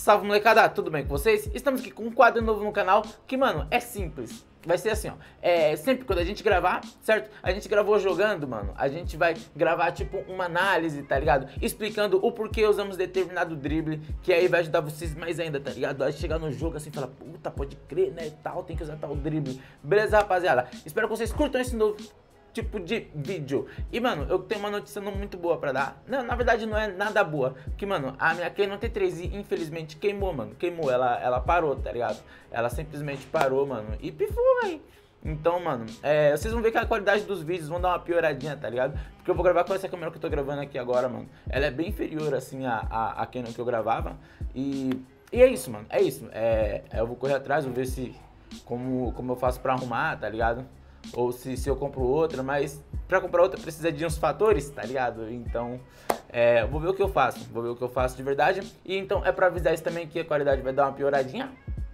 Salve molecada, tudo bem com vocês? Estamos aqui com um quadro novo no canal que, mano, é simples. Vai ser assim, ó, sempre quando a gente gravar, certo? A gente gravou jogando, mano. A gente vai gravar, tipo, uma análise, tá ligado? Explicando o porquê usamos determinado drible, que aí vai ajudar vocês mais ainda, tá ligado? Aí chegar no jogo assim e falar, puta, pode crer, né, e tal, tem que usar tal drible. Beleza, rapaziada? Espero que vocês curtam esse novo tipo de vídeo. E, mano, eu tenho uma notícia não muito boa pra dar. Não, na verdade não é nada boa. Porque, mano, a minha Canon T3i, infelizmente, queimou, mano. Queimou, ela parou, tá ligado? Ela simplesmente parou, mano. E pifou, aí. Então, mano, vocês vão ver que a qualidade dos vídeos vão dar uma pioradinha, tá ligado? Porque eu vou gravar com essa câmera que eu tô gravando aqui agora, mano. Ela é bem inferior, assim, à Canon que eu gravava. E é isso, mano, é isso. Eu vou correr atrás, vou ver se... Como eu faço pra arrumar, tá ligado? Ou se eu compro outra, mas pra comprar outra precisa de uns fatores, tá ligado? Então, vou ver o que eu faço, vou ver o que eu faço de verdade. E então é pra avisar isso também que a qualidade vai dar uma pioradinha,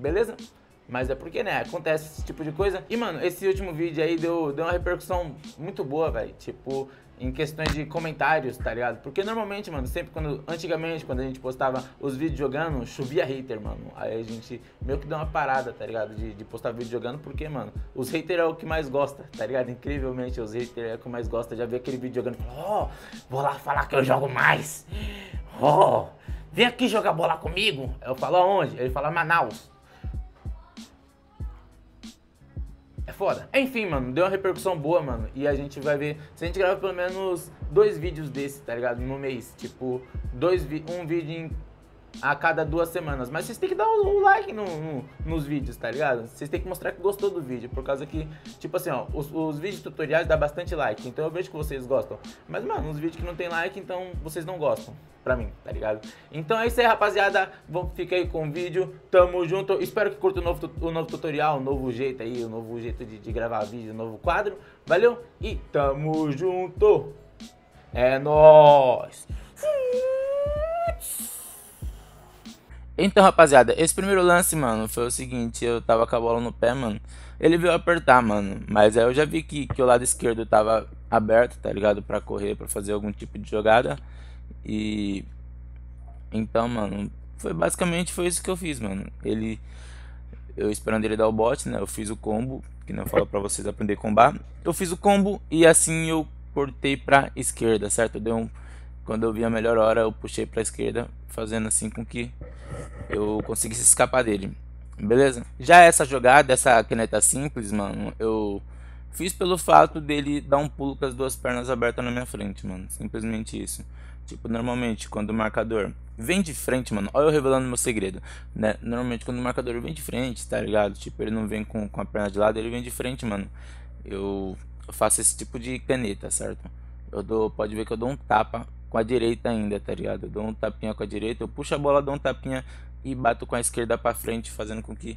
beleza? Mas é porque, né, acontece esse tipo de coisa. E, mano, esse último vídeo aí deu uma repercussão muito boa, velho. Tipo, em questões de comentários, tá ligado? Porque normalmente, mano, antigamente, quando a gente postava os vídeos jogando, chovia hater, mano. Aí a gente meio que deu uma parada, tá ligado? De postar vídeo jogando, porque, mano, os haters é o que mais gosta, tá ligado? Incrivelmente, os haters é o que mais gosta. Já vi aquele vídeo jogando e falou, ó, vou lá falar que eu jogo mais. Ó, vem aqui jogar bola comigo. Eu falo, aonde? Ele fala, Manaus. É foda. Enfim, mano, deu uma repercussão boa, mano. E a gente vai ver se a gente grava pelo menos 2 vídeos desse, tá ligado? No mês. Tipo, um vídeo a cada 2 semanas. Mas vocês têm que dar um like nos vídeos, tá ligado? Vocês têm que mostrar que gostou do vídeo. Por causa que, tipo assim, ó, os vídeos tutoriais dá bastante like. Então eu vejo que vocês gostam. Mas, mano, uns vídeos que não tem like, então vocês não gostam. Pra mim, tá ligado? Então é isso aí, rapaziada. Fica aí com o vídeo. Tamo junto. Espero que curta o novo tutorial, o novo jeito aí, o novo jeito de gravar vídeo, o novo quadro. Valeu e tamo junto. É nóis. Então, rapaziada, esse primeiro lance, mano, foi o seguinte. Eu tava com a bola no pé, mano. Ele veio apertar, mano. Mas aí eu já vi que o lado esquerdo tava aberto, tá ligado? Pra correr, pra fazer algum tipo de jogada. E então, mano, foi basicamente isso que eu fiz, mano. Eu esperando ele dar o bote, né? Eu fiz o combo, que não falo pra vocês aprender a combar. Eu fiz o combo e assim eu cortei pra esquerda, certo? Quando eu vi a melhor hora, eu puxei pra esquerda, fazendo assim com que eu conseguisse escapar dele. Beleza? Já essa jogada, essa caneta simples, mano, eu fiz pelo fato dele dar um pulo com as 2 pernas abertas na minha frente, mano. Simplesmente isso. Tipo, normalmente, quando o marcador vem de frente, mano... Olha eu revelando meu segredo, né? Normalmente, quando o marcador vem de frente, tá ligado? Tipo, ele não vem com a perna de lado, ele vem de frente, mano. Eu faço esse tipo de caneta, certo? Pode ver que eu dou um tapa com a direita ainda, tá ligado? Eu dou um tapinha com a direita, eu puxo a bola, dou um tapinha e bato com a esquerda pra frente, fazendo com que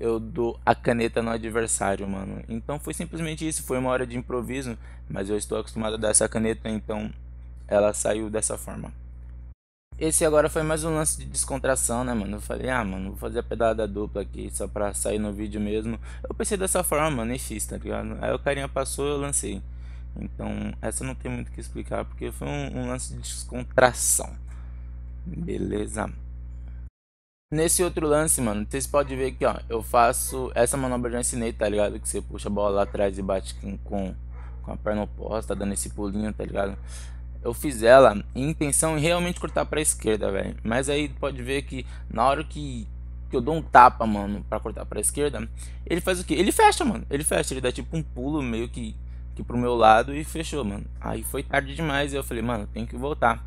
eu dou a caneta no adversário, mano. Então, foi simplesmente isso. Foi uma hora de improviso, mas eu estou acostumado a dar essa caneta, então... Ela saiu dessa forma. Esse agora foi mais um lance de descontração, né, mano? Eu falei, ah, mano, vou fazer a pedalada dupla aqui só pra sair no vídeo mesmo. Eu pensei dessa forma, mano, e fiz, tá ligado? Aí o carinha passou e eu lancei. Então, essa não tem muito o que explicar, porque foi um lance de descontração. Beleza. Nesse outro lance, mano, vocês podem ver que, ó, eu faço... Essa manobra eu já ensinei, tá ligado? Que você puxa a bola lá atrás e bate com a perna oposta, dando esse pulinho, tá ligado? Eu fiz ela em intenção em realmente cortar pra esquerda, velho. Mas aí pode ver que na hora que eu dou um tapa, mano, pra cortar pra esquerda, ele faz o quê? Ele fecha, mano. Ele fecha, ele dá tipo um pulo meio que pro meu lado e fechou, mano. Aí foi tarde demais e eu falei, mano, tem que voltar.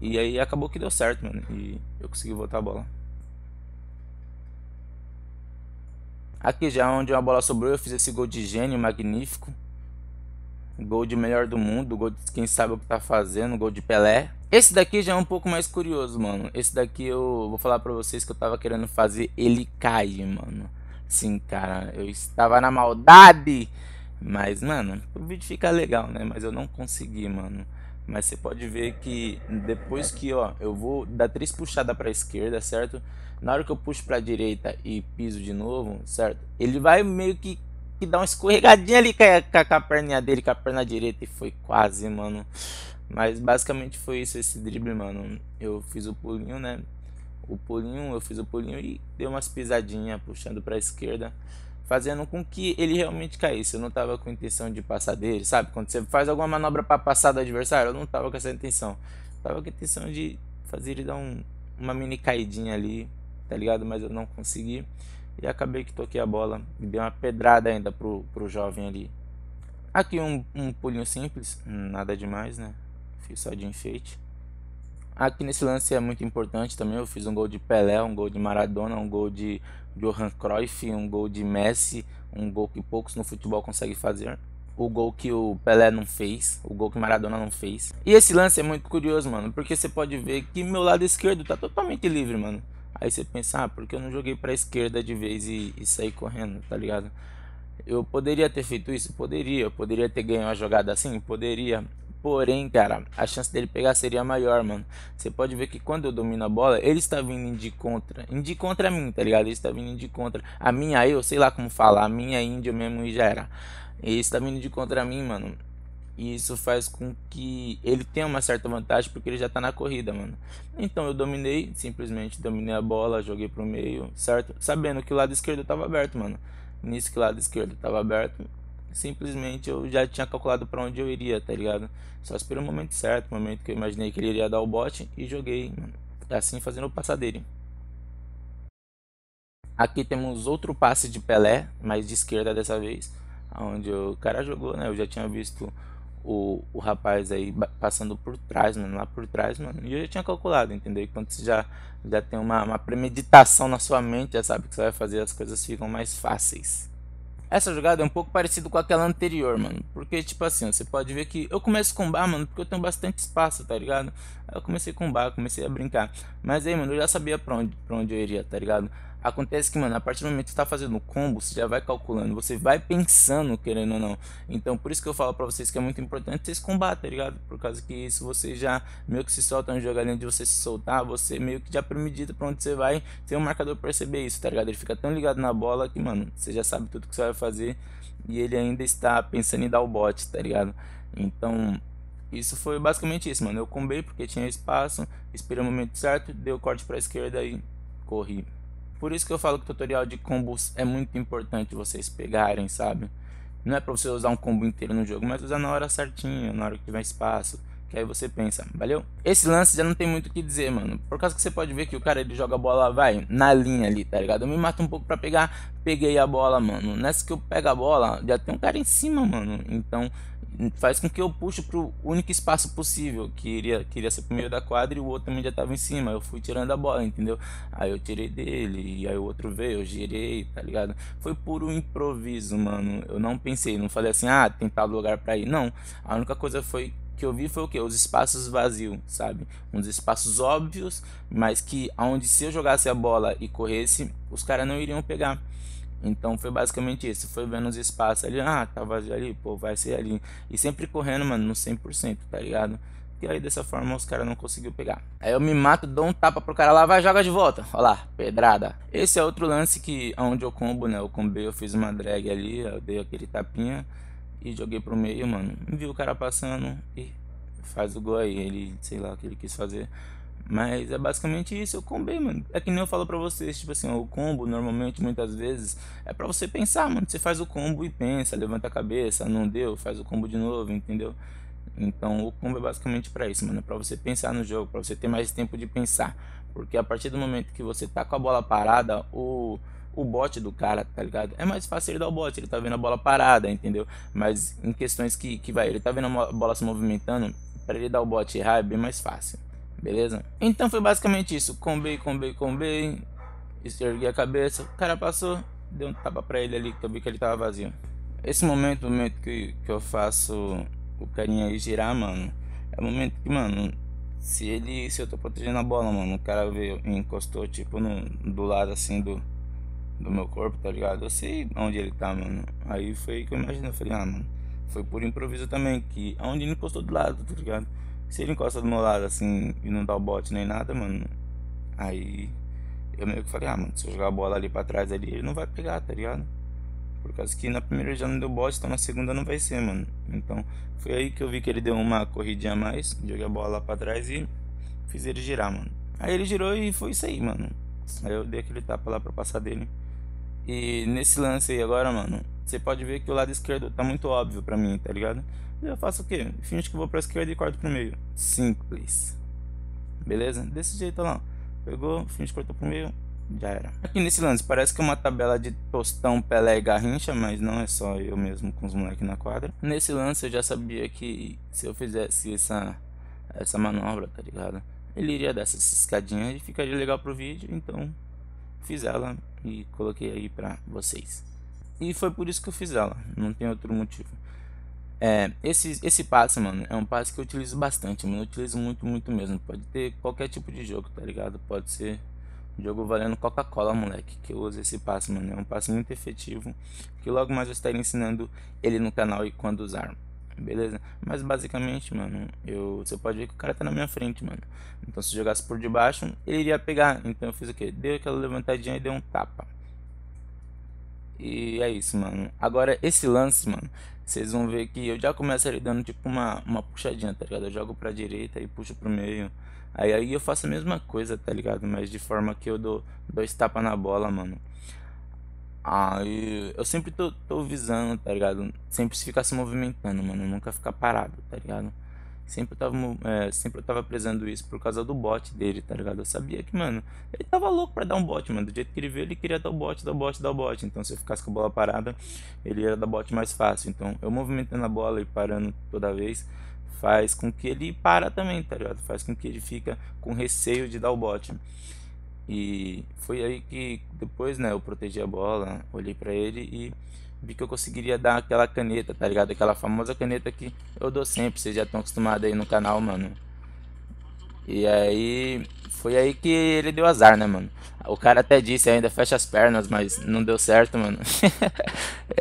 E aí acabou que deu certo, mano. E eu consegui voltar a bola. Aqui já onde a bola sobrou, eu fiz esse gol de gênio magnífico. Gol de melhor do mundo, gol de quem sabe o que tá fazendo, gol de Pelé. Esse daqui já é um pouco mais curioso, mano. Esse daqui eu vou falar pra vocês que eu tava querendo fazer ele cair, mano. Sim, cara, eu estava na maldade. Mas, mano, o vídeo fica legal, né? Mas eu não consegui, mano. Mas você pode ver que depois que, ó, eu vou dar 3 puxadas pra esquerda, certo? Na hora que eu puxo pra direita e piso de novo, certo? Ele vai meio que dá uma escorregadinha ali com a perninha dele, com a perna direita, e foi quase, mano. Mas basicamente foi isso, esse drible, mano. Eu fiz o pulinho, né? o pulinho, eu fiz o pulinho e dei umas pisadinhas, puxando para a esquerda, fazendo com que ele realmente caísse. Eu não estava com intenção de passar dele, sabe? Quando você faz alguma manobra para passar do adversário, eu não estava com essa intenção. Tava com a intenção de fazer ele dar uma mini caidinha ali, tá ligado? Mas eu não consegui e acabei que toquei a bola e dei uma pedrada ainda pro jovem ali. Aqui um pulinho simples, nada demais, né? Fiz só de enfeite. Aqui nesse lance é muito importante também, eu fiz um gol de Pelé, um gol de Maradona, um gol de Johan Cruyff, um gol de Messi, um gol que poucos no futebol conseguem fazer. O gol que o Pelé não fez, o gol que o Maradona não fez. E esse lance é muito curioso, mano, porque você pode ver que meu lado esquerdo tá totalmente livre, mano. Aí você pensa, ah, porque eu não joguei pra esquerda de vez e saí correndo, tá ligado? Eu poderia ter feito isso? Poderia. Eu poderia ter ganho uma jogada assim? Poderia. Porém, cara, a chance dele pegar seria maior, mano. Você pode ver que quando eu domino a bola, ele está vindo de contra a mim, tá ligado? Ele está vindo de contra. A minha, eu sei lá como falar, a minha índio mesmo e já era. Ele está vindo de contra a mim, mano. E isso faz com que ele tenha uma certa vantagem, porque ele já tá na corrida, mano. Então eu dominei, simplesmente dominei a bola, joguei pro meio, certo? Sabendo que o lado esquerdo tava aberto, mano. Nisso que o lado esquerdo tava aberto, simplesmente eu já tinha calculado para onde eu iria, tá ligado? Só esperei o momento certo, o momento que eu imaginei que ele iria dar o bote e joguei, mano. Assim fazendo o passe dele. Aqui temos outro passe de Pelé, mas de esquerda dessa vez, onde o cara jogou, né? Eu já tinha visto o rapaz aí passando por trás, mano, lá por trás, mano. E eu já tinha calculado, entendeu? E quando você já tem uma premeditação na sua mente, já sabe o que você vai fazer, as coisas ficam mais fáceis. Essa jogada é um pouco parecida com aquela anterior, mano. Porque, tipo assim, você pode ver que eu começo com bar, mano, porque eu tenho bastante espaço, tá ligado? Aí eu comecei com bar, comecei a brincar. Mas aí, mano, eu já sabia pra onde eu iria, tá ligado? Acontece que, mano, a partir do momento que você tá fazendo o combo, você já vai calculando, você vai pensando, querendo ou não. Então, por isso que eu falo pra vocês que é muito importante vocês combater, tá ligado? Por causa que isso, você já meio que se solta na jogadinha de você se soltar, você meio que já premedita pra onde você vai, sem o marcador perceber isso, tá ligado? Ele fica tão ligado na bola que, mano, você já sabe tudo que você vai fazer e ele ainda está pensando em dar o bote, tá ligado? Então, isso foi basicamente isso, mano. Eu combei porque tinha espaço, esperei o momento certo, dei o corte pra esquerda e corri. Por isso que eu falo que o tutorial de combos é muito importante vocês pegarem, sabe? Não é pra você usar um combo inteiro no jogo, mas usar na hora certinha, na hora que tiver espaço. Que aí você pensa, valeu? Esse lance já não tem muito o que dizer, mano. Por causa que você pode ver que o cara, ele joga a bola, vai, na linha ali, tá ligado? Eu me mato um pouco pra pegar, peguei a bola, mano. Nessa que eu pego a bola, já tem um cara em cima, mano. Então, faz com que eu puxe pro único espaço possível, que iria ser pro meio da quadra, e o outro também já tava em cima. Eu fui tirando a bola, entendeu? Aí eu tirei dele, e aí o outro veio, eu girei, tá ligado? Foi puro improviso, mano. Eu não pensei, não falei assim, ah, tem tal lugar pra ir. Não, a única coisa foi... que eu vi foi o que? Os espaços vazios, sabe? Uns espaços óbvios, mas que aonde se eu jogasse a bola e corresse, os caras não iriam pegar. Então foi basicamente isso, foi vendo os espaços ali, ah, tá vazio ali, pô, vai ser ali. E sempre correndo, mano, no 100%, tá ligado? E aí dessa forma os caras não conseguiu pegar. Aí eu me mato, dou um tapa pro cara lá, vai, joga de volta. Olha lá, pedrada. Esse é outro lance que, aonde eu combo, né? Eu combei, eu fiz uma drag ali, eu dei aquele tapinha. E joguei pro meio, mano, viu o cara passando e faz o gol aí, ele, sei lá o que ele quis fazer. Mas é basicamente isso, eu combei, mano. É que nem eu falo pra vocês, tipo assim, o combo normalmente, muitas vezes, é pra você pensar, mano. Você faz o combo e pensa, levanta a cabeça, não deu, faz o combo de novo, entendeu? Então o combo é basicamente pra isso, mano, é pra você pensar no jogo, pra você ter mais tempo de pensar. Porque a partir do momento que você tá com a bola parada, o bote do cara, tá ligado? É mais fácil ele dar o bote, ele tá vendo a bola parada, entendeu? Mas em questões que vai, ele tá vendo a bola se movimentando, pra ele dar o bote e errar é bem mais fácil, beleza? Então foi basicamente isso, combei, ergui a cabeça, o cara passou, deu um tapa pra ele ali, que eu vi que ele tava vazio. Esse momento, o momento que eu faço o carinha aí girar, mano, é o momento que, mano, se eu tô protegendo a bola, mano, o cara veio e encostou, tipo, do lado assim do meu corpo, tá ligado? Eu sei onde ele tá, mano. Aí foi que eu imaginei, eu falei, ah, mano, foi por improviso também, que aonde ele encostou do lado, tá ligado? Se ele encosta do meu lado, assim, e não dá o bote nem nada, mano, aí eu meio que falei, ah, mano, se eu jogar a bola ali pra trás ali, ele não vai pegar, tá ligado? Por causa que na primeira já não deu bote, então na segunda não vai ser, mano. Então, foi aí que eu vi que ele deu uma corridinha a mais, joguei a bola lá pra trás e fiz ele girar, mano. Aí ele girou e foi isso aí, mano. Aí eu dei aquele tapa lá pra passar dele. E nesse lance aí agora, mano, você pode ver que o lado esquerdo tá muito óbvio pra mim, tá ligado? Eu faço o quê? Finge que vou pra esquerda e corto pro meio. Simples. Beleza? Desse jeito lá. Pegou, finge que cortou pro meio, já era. Aqui nesse lance, parece que é uma tabela de Tostão, Pelé e Garrincha, mas não é só eu mesmo com os moleques na quadra. Nesse lance eu já sabia que se eu fizesse essa manobra, tá ligado? Ele iria dar essa escadinha e ficaria legal pro vídeo, então fiz ela e coloquei aí pra vocês. E foi por isso que eu fiz ela, não tem outro motivo. Esse passo, mano, é um passo que eu utilizo bastante, mano. Eu utilizo muito mesmo. Pode ter qualquer tipo de jogo, tá ligado? Pode ser um jogo valendo Coca-Cola, moleque, que eu uso esse passo, mano. É um passo muito efetivo, que logo mais eu estarei ensinando ele no canal e quando usar. Beleza? Mas basicamente, mano, você pode ver que o cara tá na minha frente, mano. Então se eu jogasse por debaixo, ele iria pegar. Então eu fiz o quê? Dei aquela levantadinha e dei um tapa. E é isso, mano. Agora esse lance, mano, vocês vão ver que eu já começo ali dando tipo uma puxadinha, tá ligado? Eu jogo pra direita e puxo pro meio. Aí eu faço a mesma coisa, tá ligado? Mas de forma que eu dou dois tapas na bola, mano. Aí eu sempre tô visando, tá ligado? Sempre ficar se movimentando, mano. Nunca ficar parado, tá ligado? Sempre eu tava prezando isso por causa do bot dele, tá ligado? Eu sabia que, mano, ele tava louco pra dar um bot, mano. Do jeito que ele veio, ele queria dar o bot, dar o bot. Então se eu ficasse com a bola parada, ele ia dar bot mais fácil. Então eu movimentando a bola e parando toda vez faz com que ele para também, tá ligado? Faz com que ele fica com receio de dar o bot. E foi aí que depois, né, eu protegi a bola, olhei pra ele e vi que eu conseguiria dar aquela caneta, tá ligado? Aquela famosa caneta que eu dou sempre, vocês já estão acostumados aí no canal, mano. E aí, foi aí que ele deu azar, né, mano? O cara até disse ainda, fecha as pernas, mas não deu certo, mano.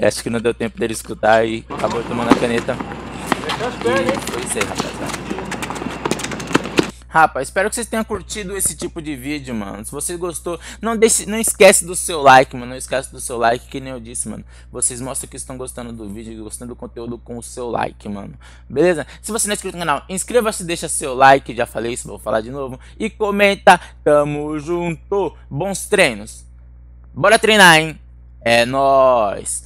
Acho que não deu tempo dele escutar e acabou tomando a caneta. E foi isso aí, rapaziada. Rapaz, espero que vocês tenham curtido esse tipo de vídeo, mano. Se você gostou, não esquece do seu like, mano. Não esquece do seu like, que nem eu disse, mano. Vocês mostram que estão gostando do vídeo, gostando do conteúdo com o seu like, mano. Beleza? Se você não é inscrito no canal, inscreva-se, deixa seu like. Já falei isso, vou falar de novo. E comenta, tamo junto. Bons treinos. Bora treinar, hein? É nóis.